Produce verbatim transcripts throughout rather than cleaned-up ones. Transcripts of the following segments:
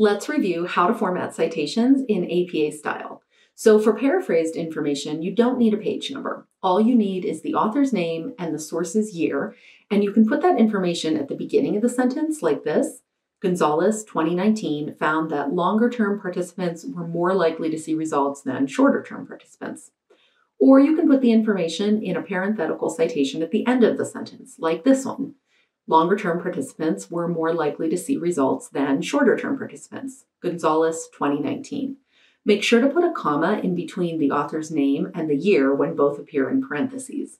Let's review how to format citations in A P A style. So for paraphrased information, you don't need a page number. All you need is the author's name and the source's year, and you can put that information at the beginning of the sentence like this. Gonzalez, twenty nineteen, found that longer-term participants were more likely to see results than shorter-term participants. Or you can put the information in a parenthetical citation at the end of the sentence, like this one. Longer-term participants were more likely to see results than shorter-term participants. Gonzalez, twenty nineteen. Make sure to put a comma in between the author's name and the year when both appear in parentheses.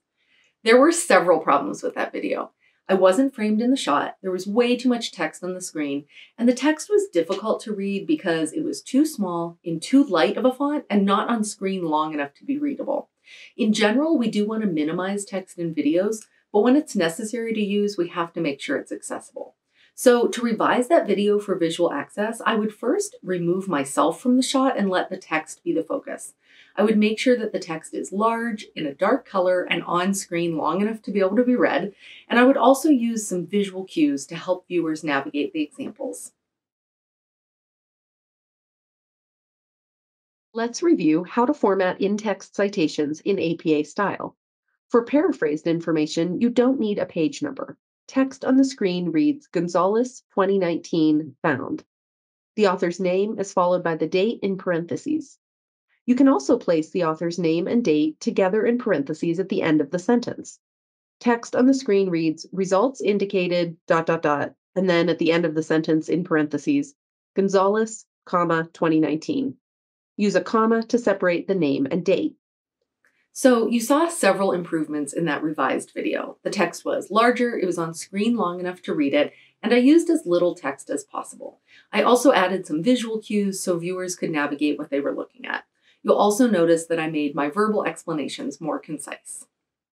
There were several problems with that video. I wasn't framed in the shot, there was way too much text on the screen, and the text was difficult to read because it was too small, in too light of a font, and not on screen long enough to be readable. In general, we do want to minimize text in videos, but when it's necessary to use, we have to make sure it's accessible. So to revise that video for visual access, I would first remove myself from the shot and let the text be the focus. I would make sure that the text is large, in a dark color, and on screen long enough to be able to be read, and I would also use some visual cues to help viewers navigate the examples. Let's review how to format in-text citations in A P A style. For paraphrased information, you don't need a page number. Text on the screen reads, Gonzalez, twenty nineteen, found. The author's name is followed by the date in parentheses. You can also place the author's name and date together in parentheses at the end of the sentence. Text on the screen reads, results indicated, dot, dot, dot, and then at the end of the sentence in parentheses, Gonzalez, comma, twenty nineteen. Use a comma to separate the name and date. So you saw several improvements in that revised video. The text was larger, it was on screen long enough to read it, and I used as little text as possible. I also added some visual cues so viewers could navigate what they were looking at. You'll also notice that I made my verbal explanations more concise.